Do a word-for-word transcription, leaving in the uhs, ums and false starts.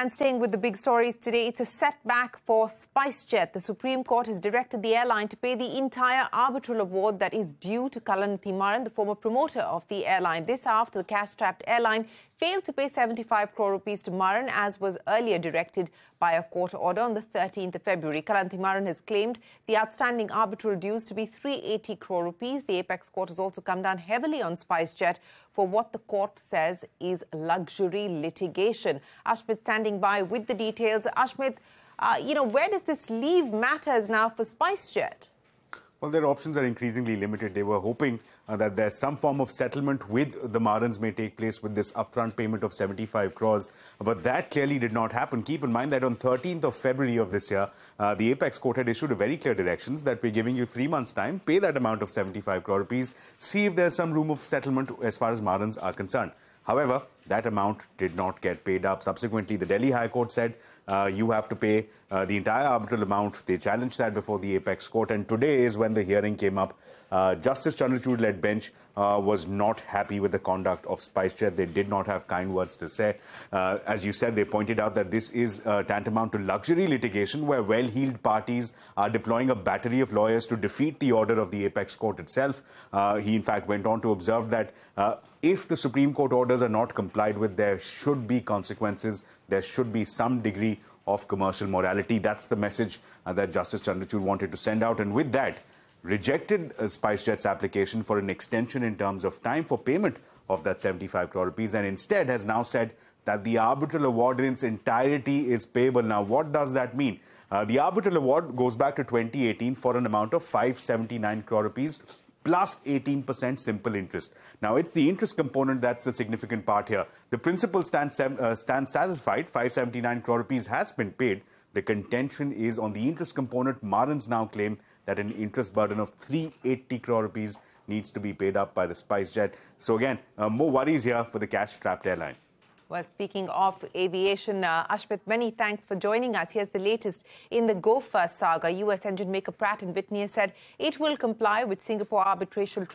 And staying with the big stories today, it's a setback for SpiceJet. The Supreme Court has directed the airline to pay the entire arbitral award that is due to Kalanithi Maran, the former promoter of the airline. This after the cash-strapped airline failed to pay seventy-five crore rupees to Maran, as was earlier directed by a court order on the thirteenth of February. Kalanithi Maran has claimed the outstanding arbitral dues to be three hundred eighty crore rupees. The apex court has also come down heavily on SpiceJet for what the court says is luxury litigation. Ashmit standing by with the details. Ashmit, uh, you know, where does this leave matters now for SpiceJet? Well, their options are increasingly limited. They were hoping uh, that there's some form of settlement with the Marans may take place with this upfront payment of seventy-five crores. But that clearly did not happen. Keep in mind that on thirteenth of February of this year, uh, the Apex Court had issued a very clear directions that we're giving you three months' time, pay that amount of seventy-five crore rupees, see if there's some room of settlement as far as Marans are concerned. However, that amount did not get paid up. Subsequently, the Delhi High Court said uh, you have to pay uh, the entire arbitral amount. They challenged that before the Apex Court. And today is when the hearing came up. Uh, Justice Chandrachud-led bench uh, was not happy with the conduct of SpiceJet. They did not have kind words to say. Uh, as you said, they pointed out that this is uh, tantamount to luxury litigation where well-heeled parties are deploying a battery of lawyers to defeat the order of the Apex Court itself. Uh, he, in fact, went on to observe that uh, if the Supreme Court orders are not complied with, there should be consequences. There should be some degree of commercial morality. That's the message uh, that Justice Chandrachud wanted to send out. And with that, rejected uh, SpiceJet's application for an extension in terms of time for payment of that seventy-five crore rupees, and instead has now said that the arbitral award in its entirety is payable. Now, what does that mean? Uh, the arbitral award goes back to twenty eighteen for an amount of five hundred seventy-nine crore rupees, plus eighteen percent simple interest. Now, it's the interest component that's the significant part here. The principal stands, uh, stands satisfied. five hundred seventy-nine crore rupees has been paid. The contention is on the interest component. Marans now claim that an interest burden of three hundred eighty crore rupees needs to be paid up by the SpiceJet. So again, uh, more worries here for the cash-strapped airline. Well, speaking of aviation, uh, Ashmit, many thanks for joining us. Here's the latest in the Gopher saga. U S engine maker Pratt and Whitney said it will comply with Singapore arbitration.